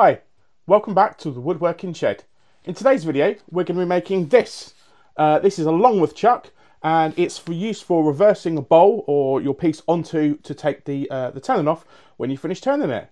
Hi, welcome back to the woodworking shed. In today's video we're going to be making this. This is a Longworth chuck and it's for use for reversing a bowl or your piece onto to take the talon off when you finish turning it.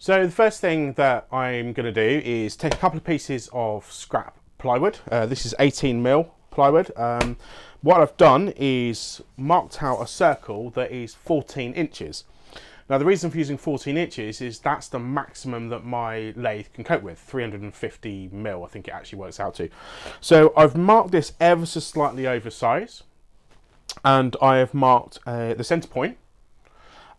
So the first thing that I'm going to do is take a couple of pieces of scrap plywood. This is 18mm. Plywood. What I've done is marked out a circle that is 14 inches. Now the reason for using 14 inches is that's the maximum that my lathe can cope with, 350mm I think it actually works out to. So I've marked this ever so slightly oversized and I have marked the center point,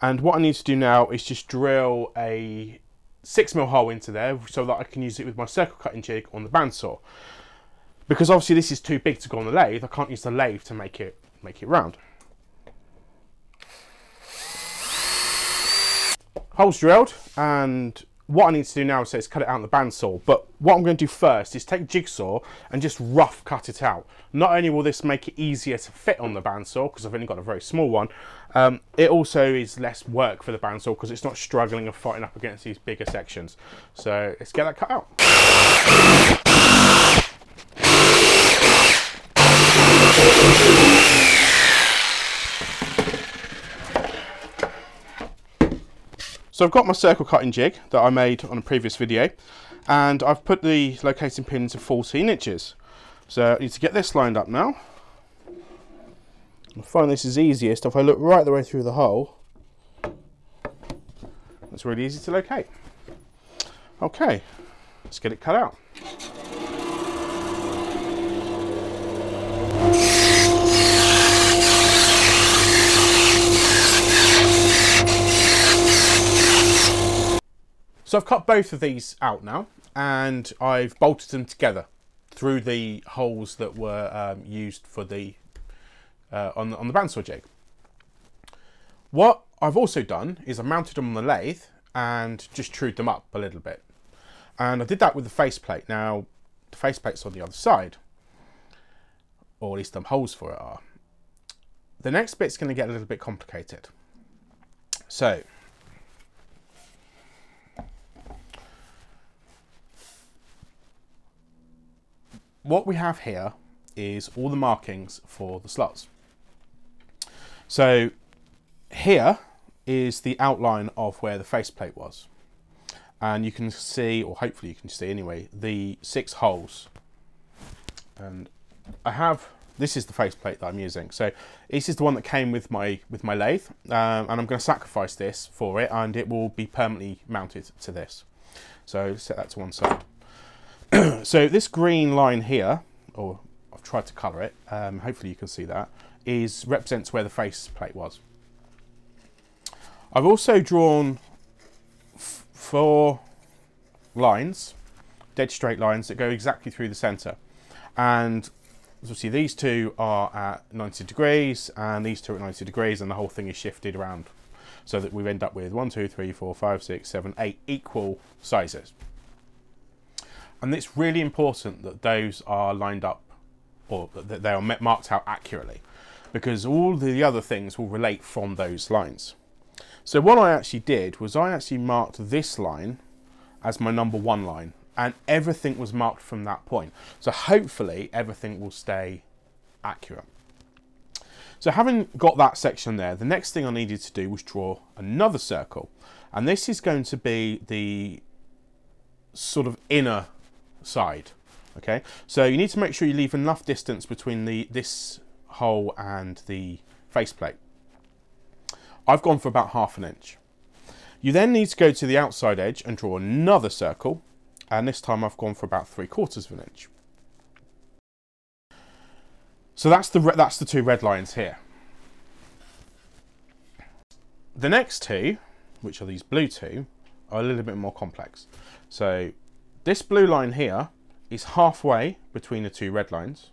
and what I need to do now is just drill a 6mm hole into there so that I can use it with my circle cutting jig on the bandsaw. Because obviously this is too big to go on the lathe, I can't use the lathe to make it round. Hole's drilled, and what I need to do now is cut it out on the bandsaw. But what I'm going to do first is take a jigsaw and just rough cut it out. Not only will this make it easier to fit on the bandsaw because I've only got a very small one, it also is less work for the bandsaw because it's not struggling and fighting up against these bigger sections. So let's get that cut out. So I've got my circle cutting jig that I made on a previous video, and I've put the locating pin to 14 inches. So I need to get this lined up now. I find this is easiest if I look right the way through the hole. It's really easy to locate. Okay, let's get it cut out. So I've cut both of these out now, and I've bolted them together through the holes that were used for the on the bandsaw jig. What I've also done is I mounted them on the lathe and just trued them up a little bit, and I did that with the faceplate. Now the faceplate's on the other side, or at least the holes for it are. The next bit's going to get a little bit complicated. So what we have here is all the markings for the slots. So here is the outline of where the faceplate was, and you can see, or hopefully you can see anyway, the 6 holes. And I have, this is the faceplate that I'm using. So this is the one that came with my lathe, and I'm going to sacrifice this for it, and it will be permanently mounted to this. So set that to one side. So this green line here, or I've tried to colour it, hopefully you can see that, represents where the face plate was. I've also drawn 4 lines, dead straight lines, that go exactly through the centre. And as you see, these 2 are at 90 degrees, and these 2 are at 90 degrees, and the whole thing is shifted around so that we end up with 1, 2, 3, 4, 5, 6, 7, 8 equal sizes. And it's really important that those are lined up, or that they are marked out accurately, because all the other things will relate from those lines. So what I actually did was I actually marked this line as my number 1 line, and everything was marked from that point. So hopefully everything will stay accurate. So having got that section there, the next thing I needed to do was draw another circle. And this is going to be the sort of inner side. Okay, so you need to make sure you leave enough distance between this hole and the faceplate. I've gone for about half an inch. You then need to go to the outside edge and draw another circle, and this time I've gone for about 3/4 of an inch. So that's the 2 red lines here. The next 2, which are these blue 2, are a little bit more complex. So this blue line here is halfway between the 2 red lines,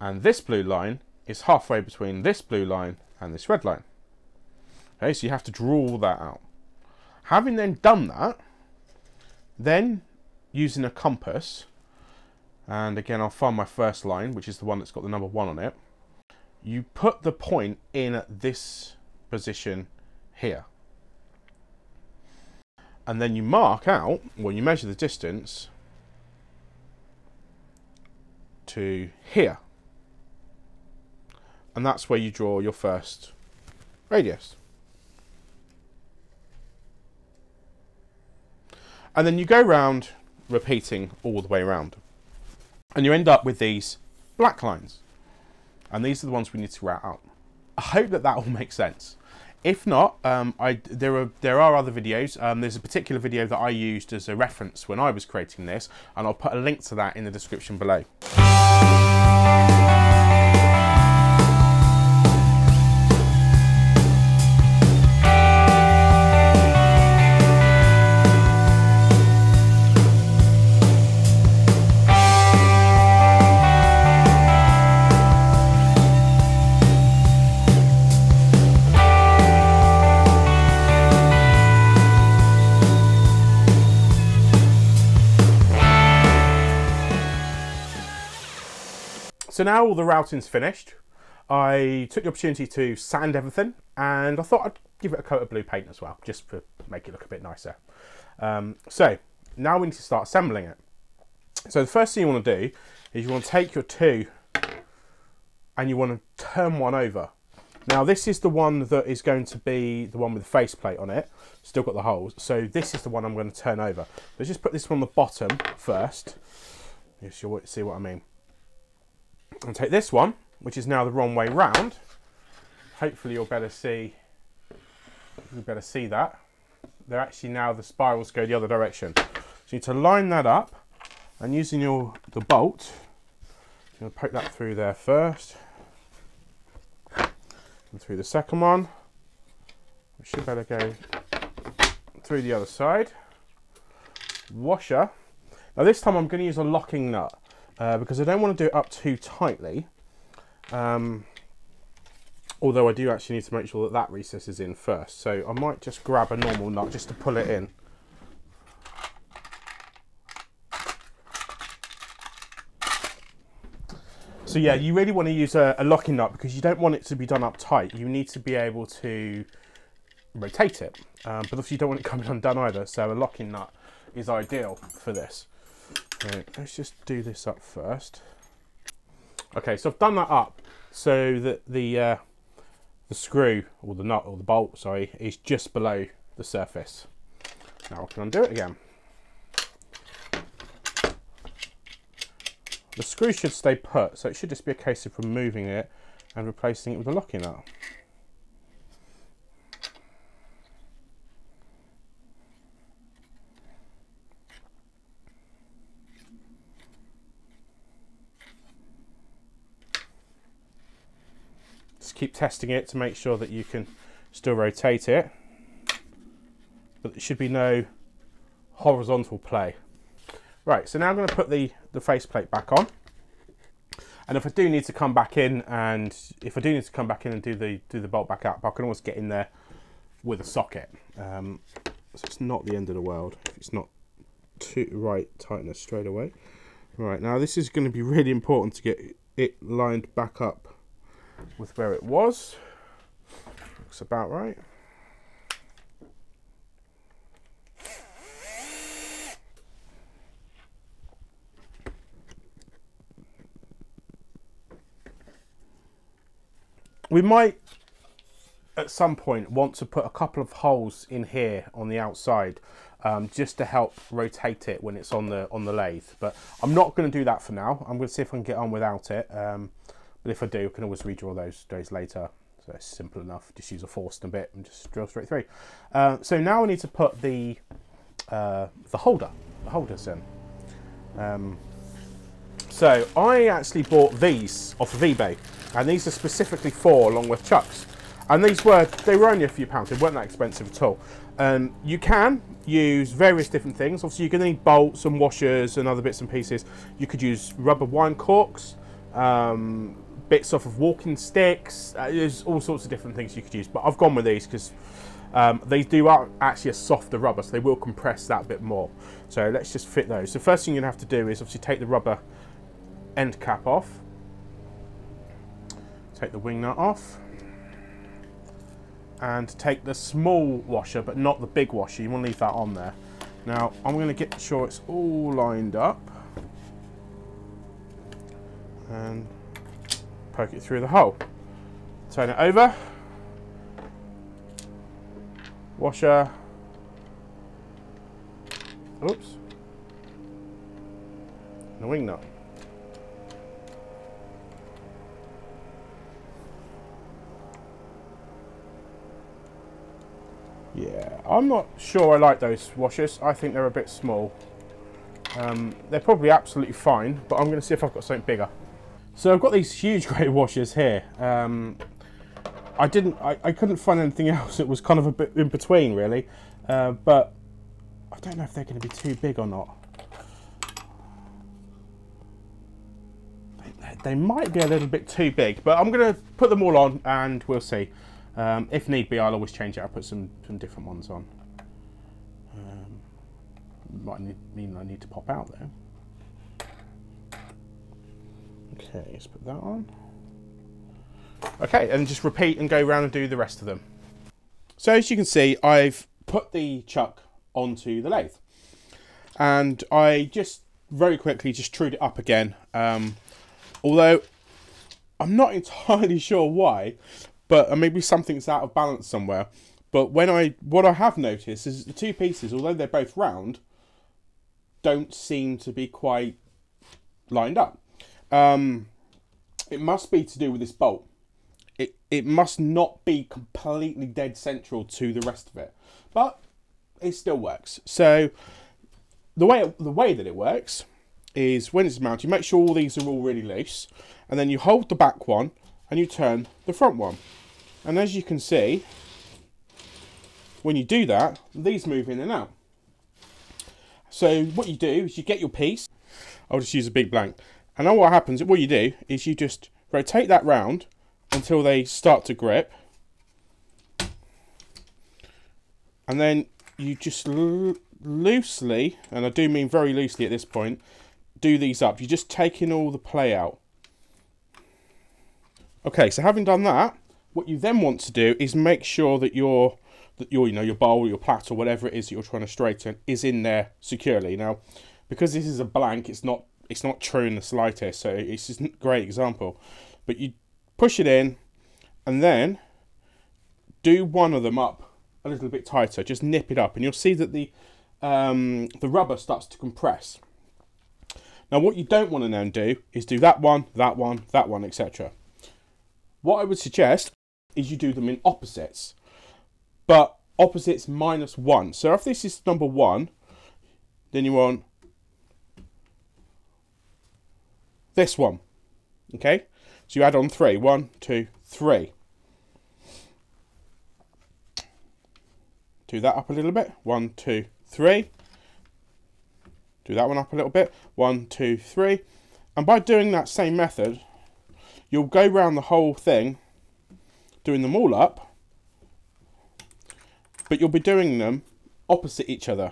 and this blue line is halfway between this blue line and this red line. Okay, so you have to draw all that out. Having then done that, then using a compass, and again I'll find my first line, which is the one that's got the number 1 on it. You put the point in this position here, and then you mark out, well, you measure the distance to here, and that's where you draw your first radius. And then you go round, repeating all the way around, and you end up with these black lines, and these are the ones we need to route out. I hope that all makes sense. If not, there are other videos. There's a particular video that I used as a reference when I was creating this, and I'll put a link to that in the description below. So now all the routing's finished, I took the opportunity to sand everything, and I thought I'd give it a coat of blue paint as well, just to make it look a bit nicer. So now we need to start assembling it. So the first thing you want to do is you want to take your 2 and you want to turn one over. Now this is the one that is going to be the one with the faceplate on it, still got the holes, so this is the one I'm going to turn over. Let's just put this one on the bottom first, if you see what I mean. And take this one, which is now the wrong way round. Hopefully you'll better see that. They're actually now, the spirals go the other direction. So you need to line that up, and using the bolt, you're going to poke that through there first, and through the second one, which should better go through the other side. Washer. Now this time I'm going to use a locking nut. Because I don't want to do it up too tightly, although I do actually need to make sure that that recess is in first, so I might just grab a normal nut just to pull it in. So yeah, you really want to use a locking nut because you don't want it to be done up tight. You need to be able to rotate it, but obviously you don't want it coming undone either, so a locking nut is ideal for this. Right, let's just do this up first. Okay, so I've done that up so that the screw, or the nut, or the bolt, sorry, is just below the surface. Now I can undo it again. The screw should stay put, so it should just be a case of removing it and replacing it with a locking nut. Keep testing it to make sure that you can still rotate it, but there should be no horizontal play. Right, so now I'm going to put the faceplate back on, and if I do need to come back in and do the bolt back up, I can always get in there with a socket. So it's not the end of the world if it's not too right tightness straight away. Right, now this is going to be really important to get it lined back up with where it was. Looks about right. We might at some point want to put a couple of holes in here on the outside, just to help rotate it when it's on the lathe, but I'm not going to do that for now. I'm going to see if I can get on without it. But if I do, I can always redraw those later. So it's simple enough. Just use a Forstner bit and just drill straight through. So now I need to put the holders in. So I actually bought these off of eBay, and these are specifically for Longworth Chucks. And they were only a few pounds. They weren't that expensive at all. You can use various different things. Obviously, you're going to need bolts and washers and other bits and pieces. You could use rubber wine corks. Bits off of walking sticks. There's all sorts of different things you could use, but I've gone with these because they are actually a softer rubber, so they will compress that bit more. So let's just fit those. So first thing you're going to have to do is obviously take the rubber end cap off, take the wing nut off, and take the small washer, but not the big washer. You want to leave that on there. Now I'm going to get sure it's all lined up and poke it through the hole. Turn it over, washer, oops, and the wing nut. Yeah, I'm not sure I like those washers. I think they're a bit small. They're probably absolutely fine, but I'm going to see if I've got something bigger. So I've got these huge grey washers here. I couldn't find anything else. It was kind of a bit in between, really. But I don't know if they're going to be too big or not. They might be a little bit too big, but I'm going to put them all on and we'll see. If need be, I'll always change it. I'll put some different ones on. Might mean I need to pop out there. Okay, let's put that on. Okay, and just repeat and go around and do the rest of them. So as you can see, I've put the chuck onto the lathe. And I just very quickly just trued it up again. Although I'm not entirely sure why, but maybe something's out of balance somewhere. But what I have noticed is the two pieces, although they're both round, don't seem to be quite lined up. It must be to do with this bolt. It must not be completely dead central to the rest of it, but it still works. So the way that it works is when it's mounted, you make sure all these are all really loose, and then you hold the back one and you turn the front one. And as you can see, when you do that, these move in and out. So what you do is you get your piece, I'll just use a big blank, and then what happens, what you do is you just rotate that round until they start to grip, and then you just loosely, and I do mean very loosely at this point, do these up. You're just taking all the play out. Okay, so having done that, what you then want to do is make sure that your bowl, your plait, or whatever it is that you're trying to straighten is in there securely. Now, because this is a blank, it's not true in the slightest, so it's just a great example. But you push it in, and then do one of them up a little bit tighter. Just nip it up, and you'll see that the rubber starts to compress. Now, what you don't want to then do is do that one, that one, that one, etc. What I would suggest is you do them in opposites, but opposites minus one. So if this is number one, then you want this one, okay? So you add on three. One, two, three. Do that up a little bit. One, two, three. Do that one up a little bit. One, two, three. And by doing that same method, you'll go round the whole thing, doing them all up, but you'll be doing them opposite each other.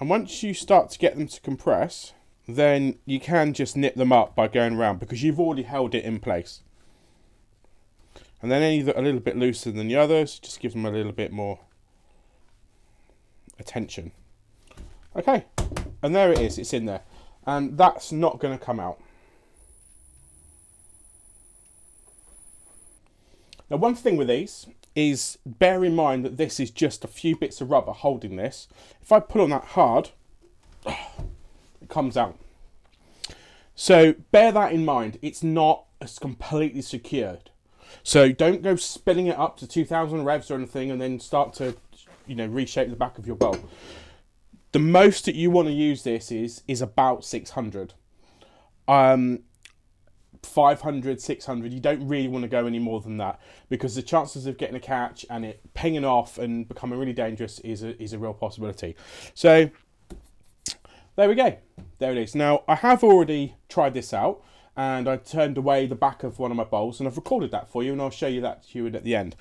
And once you start to get them to compress, then you can just nip them up by going round, because you've already held it in place. And then any that are a little bit looser than the others, just give them a little bit more attention. Okay, and there it is, it's in there. And that's not going to come out. Now, one thing with these is bear in mind that this is just a few bits of rubber holding this. If I pull on that hard, it comes out. So bear that in mind. It's not as completely secured. So don't go spinning it up to 2,000 revs or anything and then start to, reshape the back of your bowl. The most that you want to use this is about 600. 500, 600, you don't really want to go any more than that, because the chances of getting a catch and it pinging off and becoming really dangerous is a real possibility. So there we go. There it is. Now, I have already tried this out, and I turned away the back of one of my bowls, and I've recorded that for you, and I'll show you that to you at the end.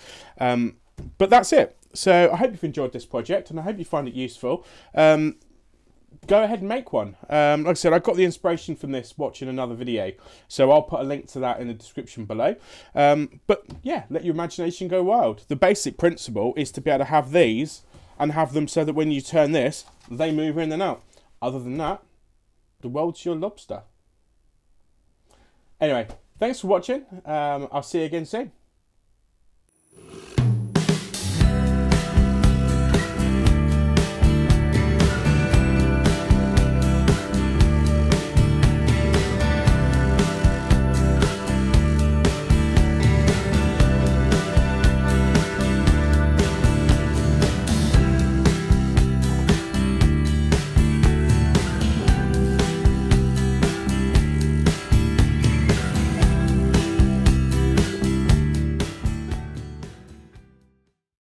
But that's it. So I hope you've enjoyed this project, and I hope you find it useful. go ahead and make one. Like I said, I got the inspiration from this watching another video, so I'll put a link to that in the description below. But yeah, let your imagination go wild. The basic principle is to be able to have these and have them so that when you turn this, they move in and out. Other than that, the world's your lobster. Anyway, thanks for watching. I'll see you again soon.